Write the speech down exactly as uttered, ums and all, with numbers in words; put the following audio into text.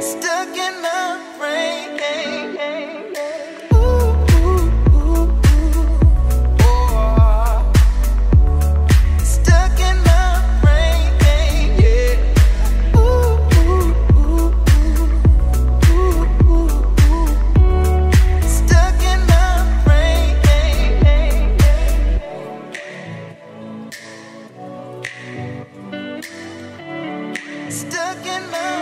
stuck in the rain. Stuck in my